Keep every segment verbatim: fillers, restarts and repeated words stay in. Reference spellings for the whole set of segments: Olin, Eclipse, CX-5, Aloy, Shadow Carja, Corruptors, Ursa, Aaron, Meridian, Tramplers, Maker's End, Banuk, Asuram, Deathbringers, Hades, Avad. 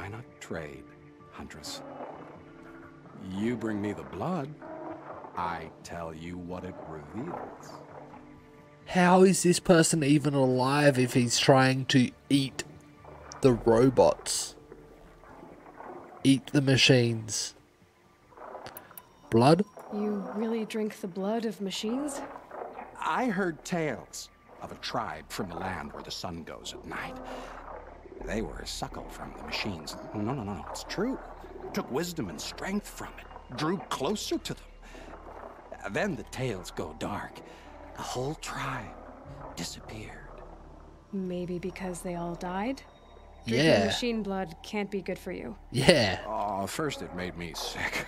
Why not trade, Huntress? You bring me the blood, I tell you what it reveals. How is this person even alive if he's trying to eat the robots? Eat the machines. Blood? You really drink the blood of machines? I heard tales of a tribe from the land where the sun goes at night. They were a suckle from the machines. No, no, no, no, it's true. Took wisdom and strength from it, drew closer to them. Then the tales go dark. The whole tribe disappeared. Maybe because they all died? Drinking yeah. machine blood can't be good for you. Yeah. Oh, first it made me sick.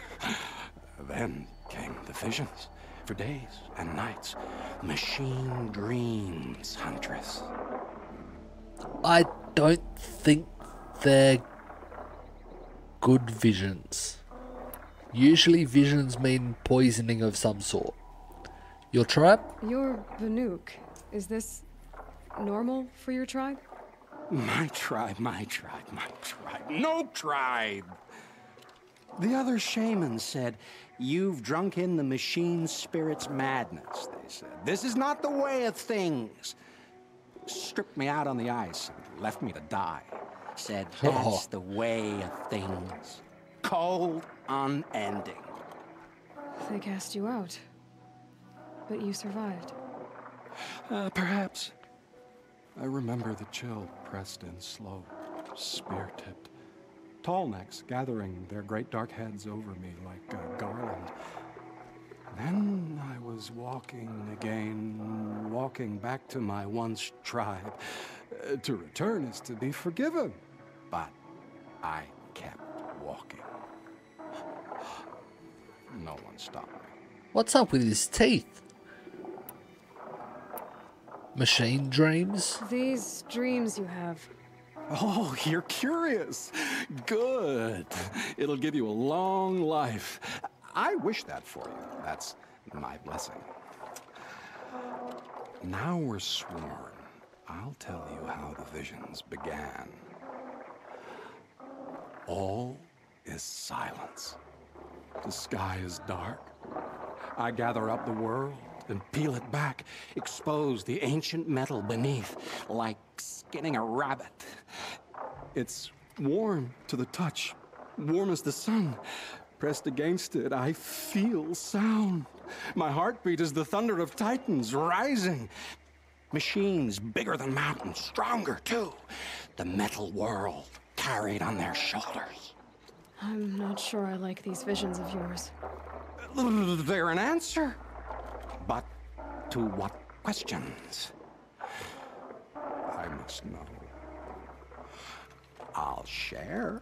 Then came the visions. For days and nights. Machine dreams, Huntress. I don't think they're good visions. Usually visions mean poisoning of some sort. Your tribe? You're Banuk. Is this normal for your tribe? My tribe, my tribe, my tribe. No tribe! The other shaman said, you've drunk in the machine spirit's madness, they said. This is not the way of things. Stripped me out on the ice and left me to die. Said, that's oh. the way of things. Cold, unending. They cast you out, but you survived. Uh, perhaps. I remember the chill pressed in slow, spear-tipped. Tall necks gathering their great dark heads over me like a garland. Then I was walking again, walking back to my once tribe. Uh, to return is to be forgiven, but I kept walking. No one stopped me. What's up with his teeth? Machine dreams? These dreams you have. Oh, you're curious. Good. It'll give you a long life. I wish that for you. That's my blessing. Now we're sworn. I'll tell you how the visions began. All is silence. The sky is dark. I gather up the world and peel it back, expose the ancient metal beneath, like skinning a rabbit. It's warm to the touch, warm as the sun. Pressed against it, I feel sound. My heartbeat is the thunder of titans rising. Machines bigger than mountains, stronger too. The metal world carried on their shoulders. I'm not sure I like these visions of yours. They're an answer. But to what questions? I must know. I'll share.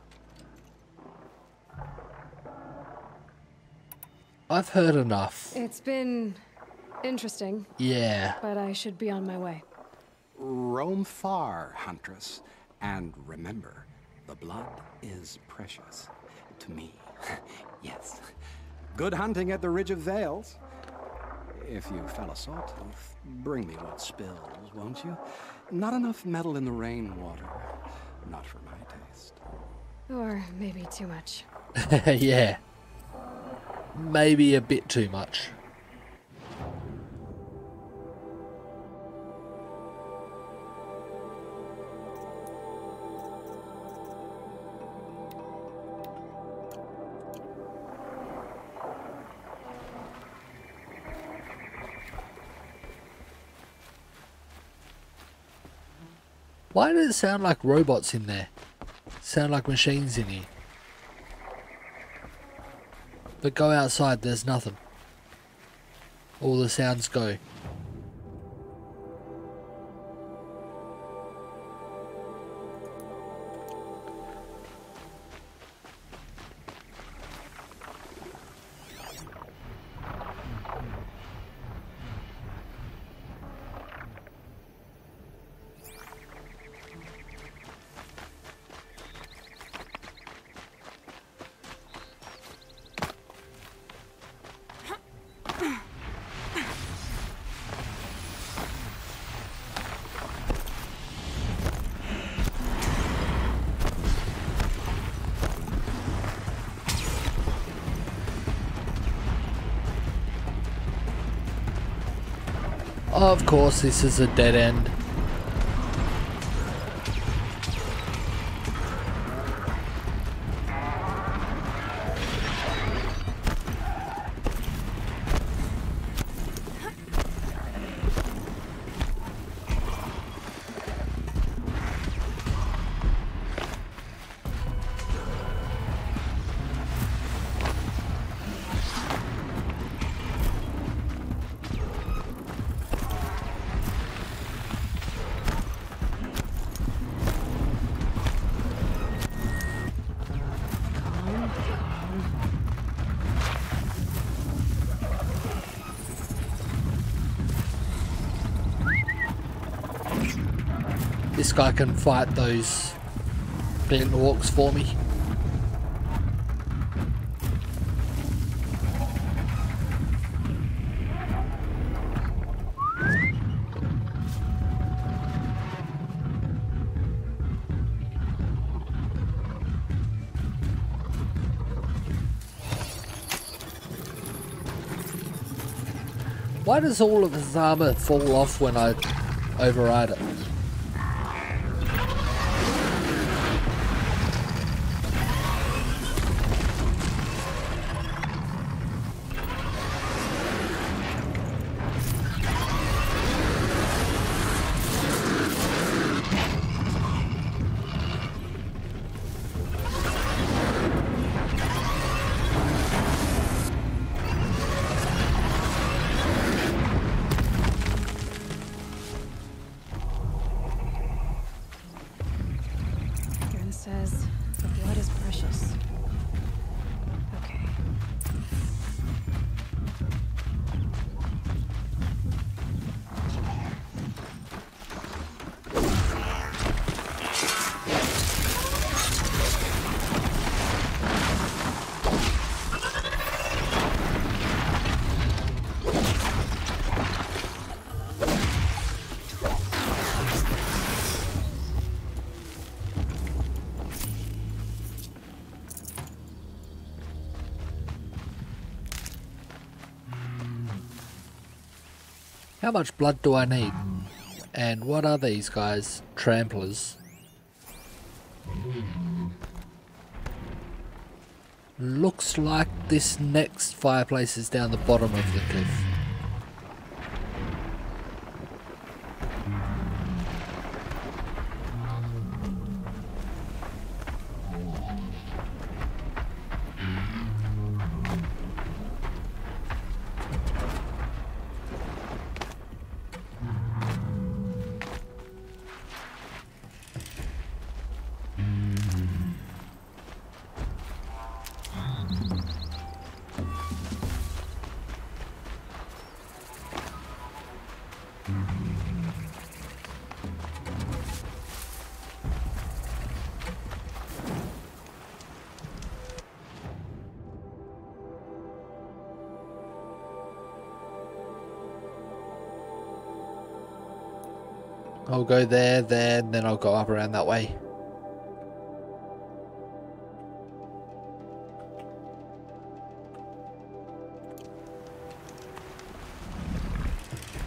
I've heard enough. It's been interesting. Yeah. But I should be on my way. Roam far, Huntress. And remember, the blood is precious to me. Yes. Good hunting at the Ridge of Vales. If you fell a salt tooth, bring me what spills, won't you? Not enough metal in the rainwater. Not for my taste. Or maybe too much. Yeah. Maybe a bit too much. Why does it sound like robots in there? Sound like machines in here. But go outside, there's nothing. All the sounds go. Of course, this is a dead end. This guy can fight those bent orcs for me. Why does all of his armor fall off when I override it? How much blood do I need? And what are these guys? Tramplers. Looks like this next fireplace is down the bottom of the cliff. I'll go there, there, and then I'll go up around that way.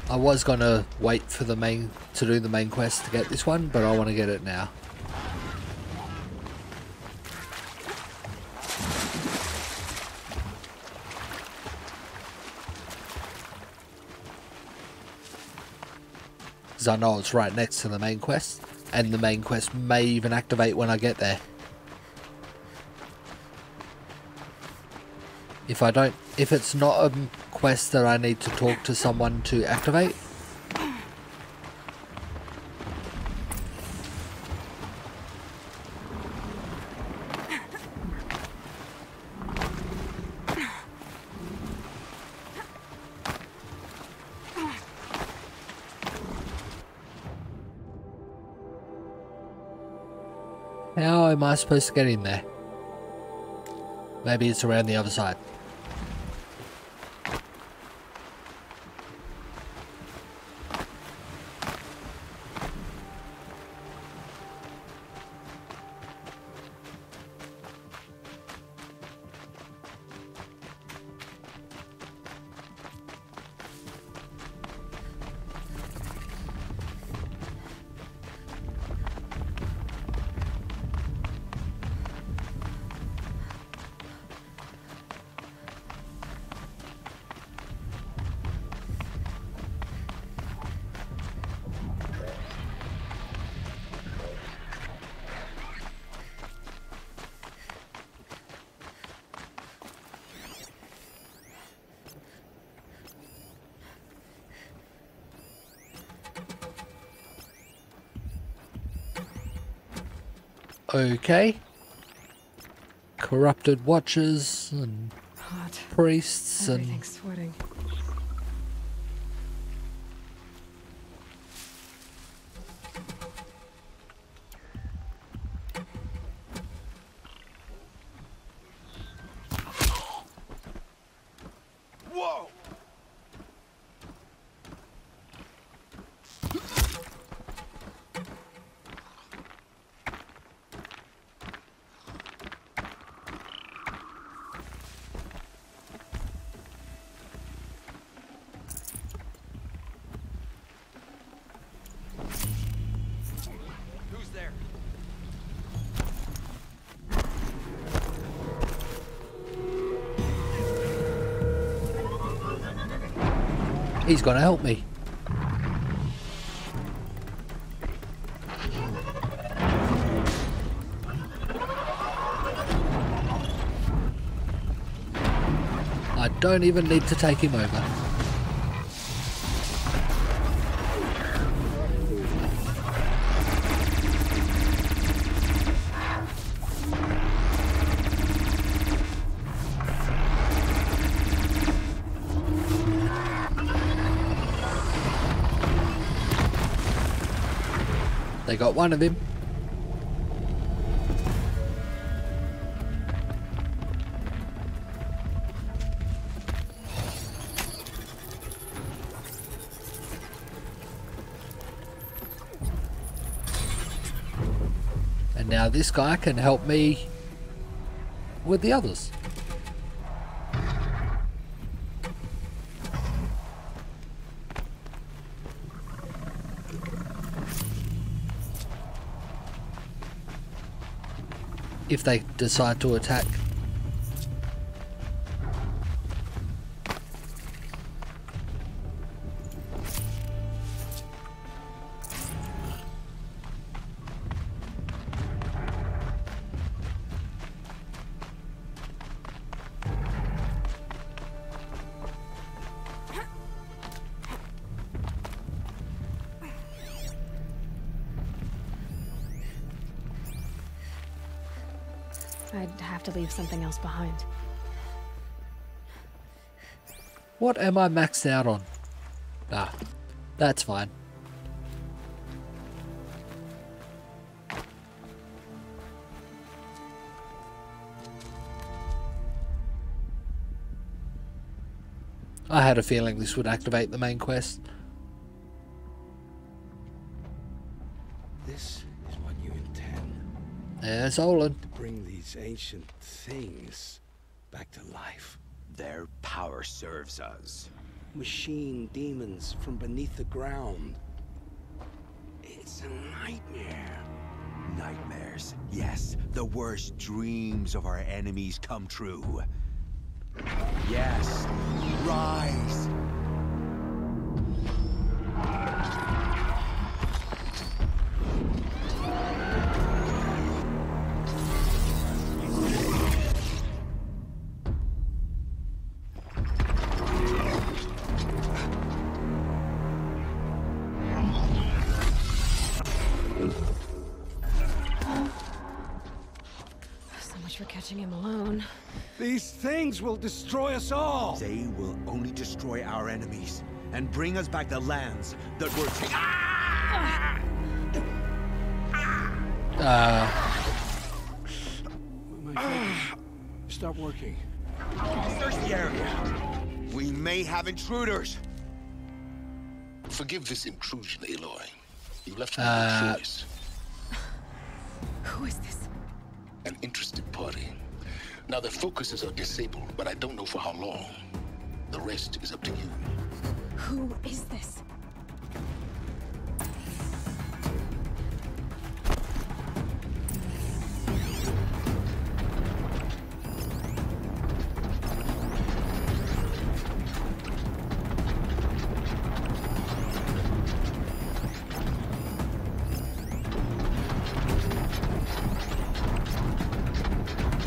I was gonna wait for the main to do the main quest to get this one, but I want to get it now. I know it's right next to the main quest, and the main quest may even activate when I get there. If I don't, if it's not a quest that I need to talk to someone to activate, am I supposed to get in there? Maybe it's around the other side. Okay. Corrupted watchers and Hot. priests and... sweating. He's gonna help me. I don't even need to take him over. They got one of him. And now this guy can help me with the others. If they decide to attack. Something else behind. What am I maxed out on? Ah, that's fine. I had a feeling this would activate the main quest. This is what you intend. There's Olin. Bring these ancient things back to life. Their power serves us. Machine demons from beneath the ground. It's a nightmare. Nightmares, yes. The worst dreams of our enemies come true. Yes, rise. Will destroy us all. They will only destroy our enemies and bring us back the lands that were taken. Ah! Uh. Ah. Stop working. Search the area. We may have intruders. Forgive this intrusion, Aloy. You left me uh. no choice. Who is this? An interested party. Now, the focuses are disabled, but I don't know for how long. The rest is up to you. Who is this?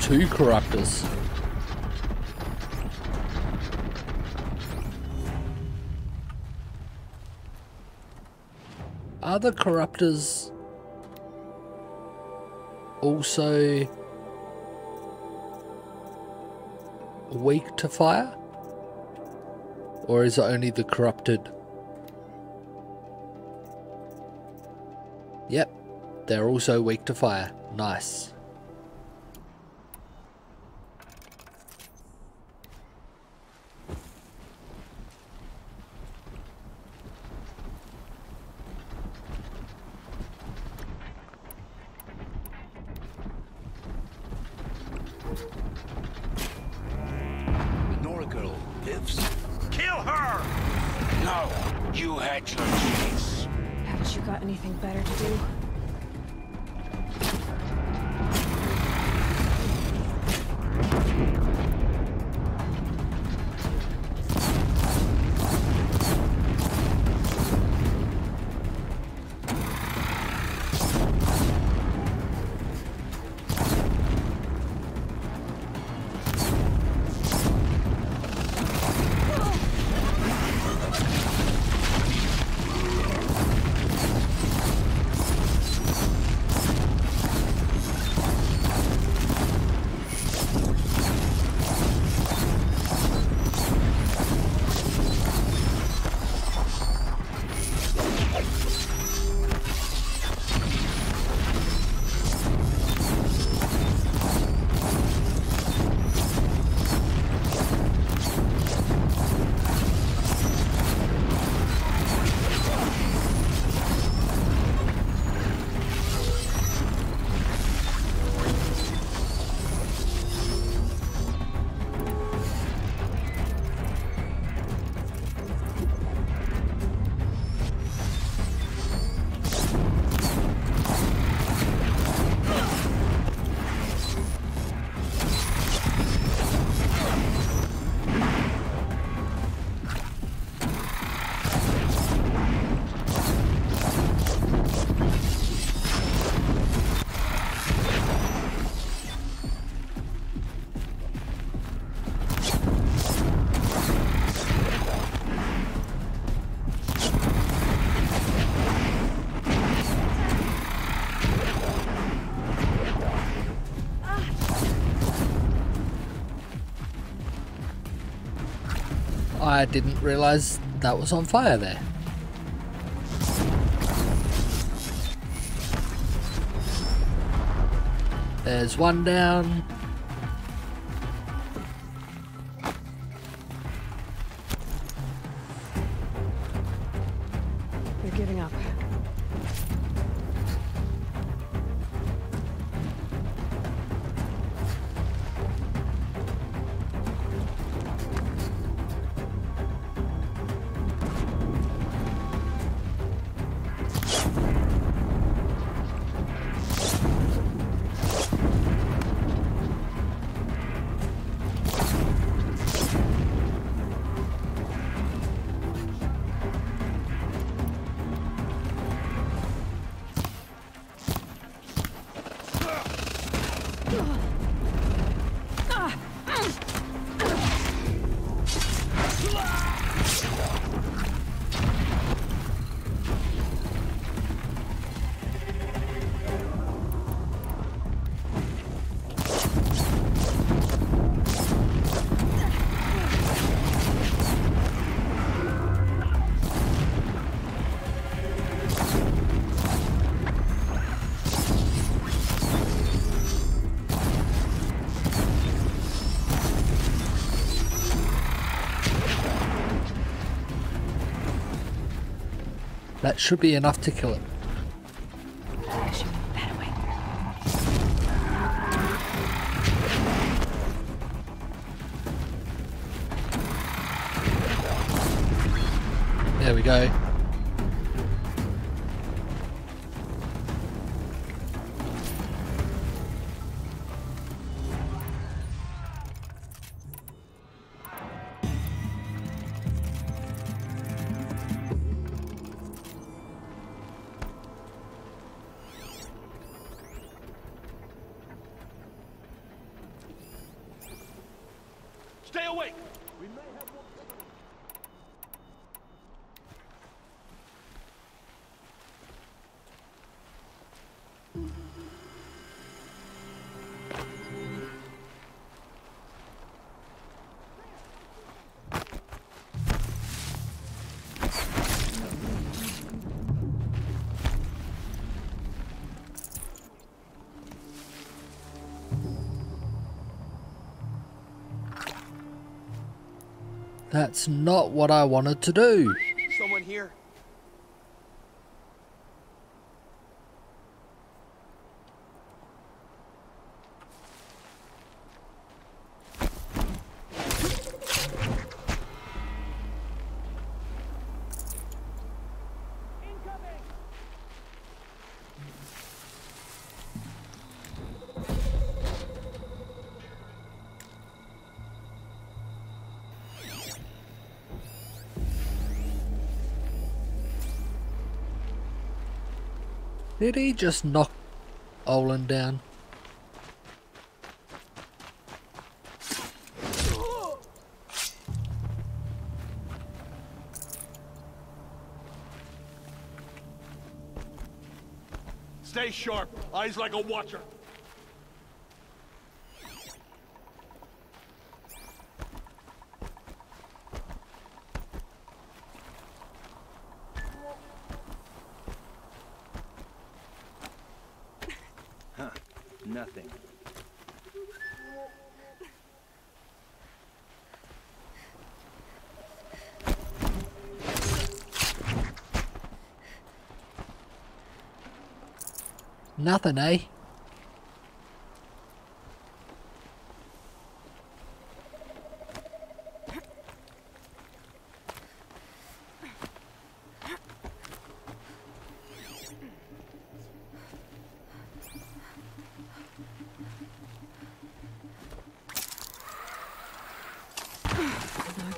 Two Corruptors. Are the Corruptors also weak to fire? Or is it only the corrupted? Yep, they're also weak to fire. Nice. I didn't realize that was on fire there. There's one down. They're giving up. That should be enough to kill it. There we go. That's not what I wanted to do. Someone here. Did he just knock Olin down? Stay sharp, eyes like a watcher. Nothing. Nothing, eh?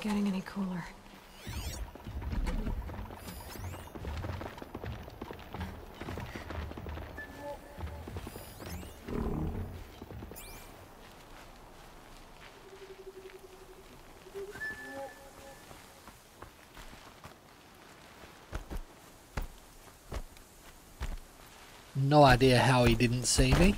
Getting any cooler. No idea how he didn't see me.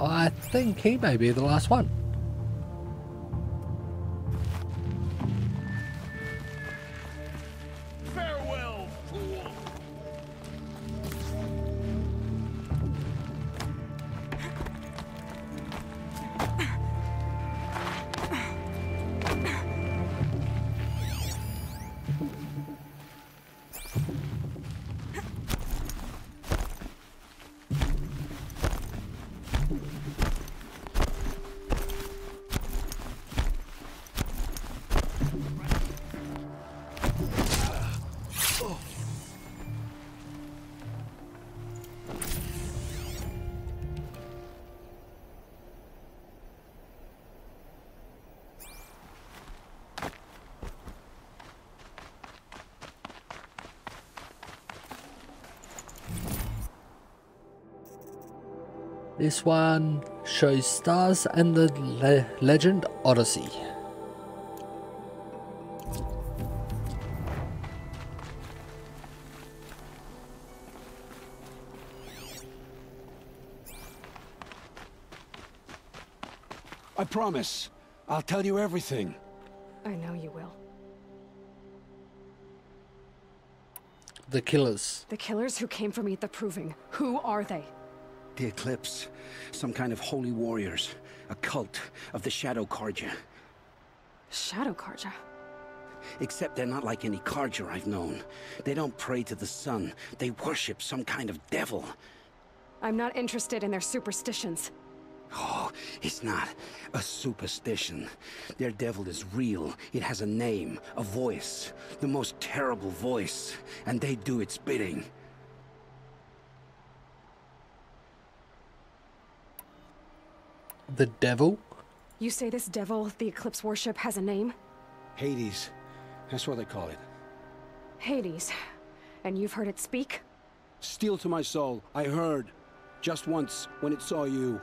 I think he may be the last one. Farewell, fool. This one shows stars and the le legend Odyssey. I promise, I'll tell you everything. I know you will. The killers. The killers who came for me at the Proving. Who are they? The Eclipse, some kind of holy warriors, a cult of the Shadow Carja. Shadow Carja? Except they're not like any Carja I've known. They don't pray to the sun, they worship some kind of devil. I'm not interested in their superstitions. Oh, it's not a superstition. Their devil is real. It has a name, a voice, the most terrible voice, and they do its bidding. The devil? You say this devil the Eclipse worship has a name? Hades. That's what they call it. Hades. And you've heard it speak? Steel to my soul. I heard. Just once, when it saw you.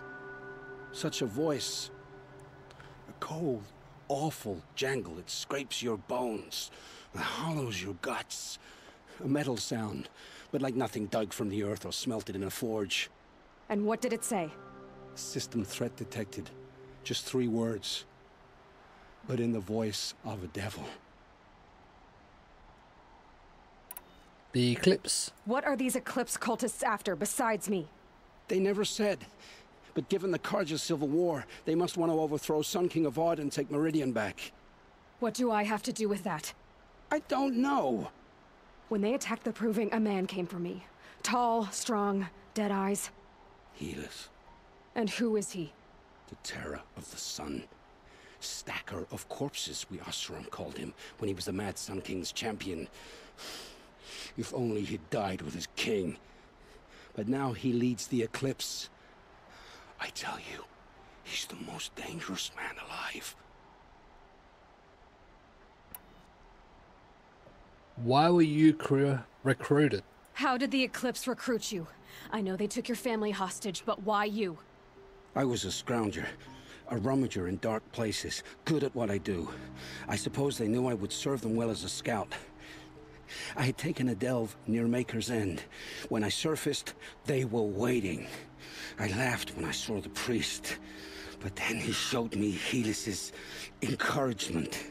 Such a voice. A cold, awful jangle. It scrapes your bones, it hollows your guts. A metal sound, but like nothing dug from the earth or smelted in a forge. And what did it say? System threat detected. Just three words. But in the voice of a devil. The Eclipse. What are these Eclipse cultists after, besides me? They never said. But given the Carja's civil war, they must want to overthrow Sun King Avad and take Meridian back. What do I have to do with that? I don't know. When they attacked the Proving, a man came for me. Tall, strong, dead eyes. Heedless. And who is he? The terror of the sun. Stacker of corpses, we Asuram called him, when he was the Mad Sun King's champion. If only he'd died with his king. But now he leads the Eclipse. I tell you, he's the most dangerous man alive. Why were you recruited? How did the Eclipse recruit you? I know they took your family hostage, but why you? I was a scrounger. A rummager in dark places, good at what I do. I suppose they knew I would serve them well as a scout. I had taken a delve near Maker's End. When I surfaced, they were waiting. I laughed when I saw the priest, but then he showed me Helios's encouragement.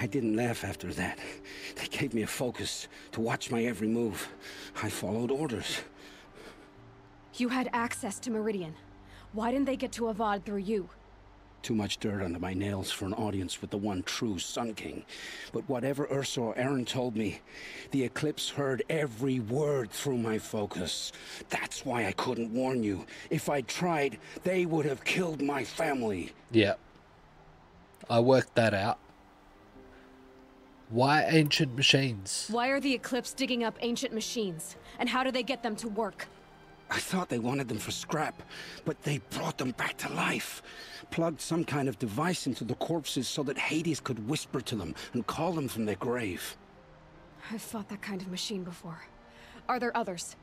I didn't laugh after that. They gave me a focus to watch my every move. I followed orders. You had access to Meridian. Why didn't they get to Avad through you? Too much dirt under my nails for an audience with the one true Sun King. But whatever Ursa or Aaron told me, the Eclipse heard every word through my focus. That's why I couldn't warn you. If I tried, they would have killed my family. Yeah. I worked that out. Why ancient machines? Why are the Eclipse digging up ancient machines? And how do they get them to work? I thought they wanted them for scrap, but they brought them back to life. Plugged some kind of device into the corpses so that Hades could whisper to them and call them from their grave. I've fought that kind of machine before. Are there others?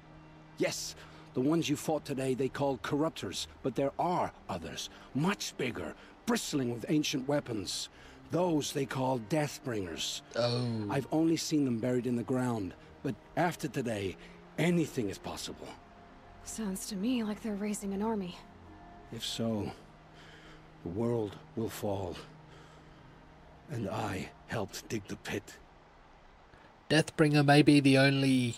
Yes, the ones you fought today they called Corruptors, but there are others, much bigger, bristling with ancient weapons. Those they call Deathbringers. Oh. I've only seen them buried in the ground, but after today, anything is possible. Sounds to me like they're raising an army. If so, the world will fall. And I helped dig the pit. Deathbringer may be the only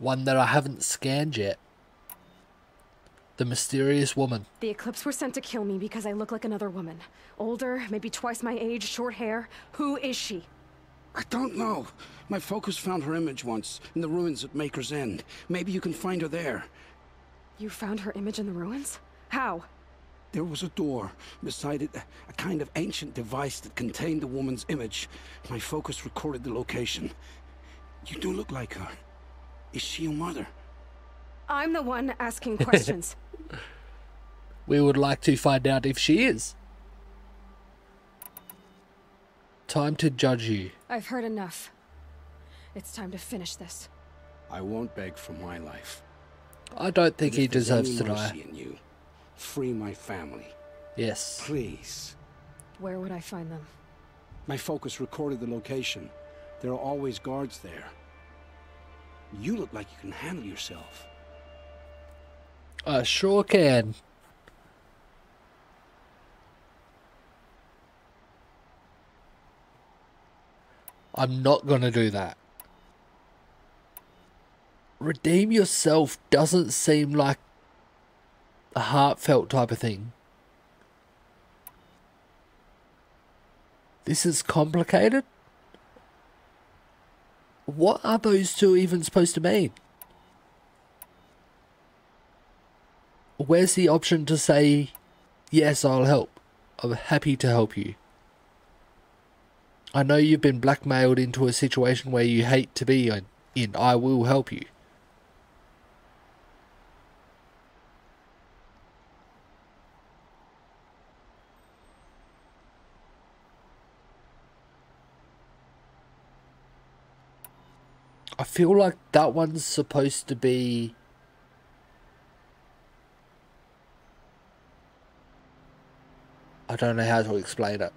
one that I haven't scanned yet. The mysterious woman. The Eclipse were sent to kill me because I look like another woman. Older, maybe twice my age, short hair. Who is she? I don't know. My focus found her image once, in the ruins at Maker's End. Maybe you can find her there. You found her image in the ruins? How? There was a door. Beside it, a kind of ancient device that contained the woman's image. My focus recorded the location. You do look like her. Is she your mother? I'm the one asking questions. We would like to find out if she is. Time to judge you. I've heard enough. It's time to finish this. I won't beg for my life. I don't think he deserves to die. In you, free my family. Yes. Please. Where would I find them? My focus recorded the location. There are always guards there. You look like you can handle yourself. I sure can. I'm not gonna do that. Redeem yourself doesn't seem like a heartfelt type of thing. This is complicated? What are those two even supposed to mean? Where's the option to say, yes, I'll help. I'm happy to help you. I know you've been blackmailed into a situation where you hate to be in. I will help you. I feel like that one's supposed to be I don't know how to explain it.